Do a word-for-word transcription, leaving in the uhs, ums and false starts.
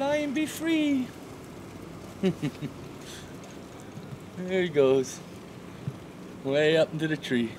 Fly and be free. There he goes. Way up into the tree.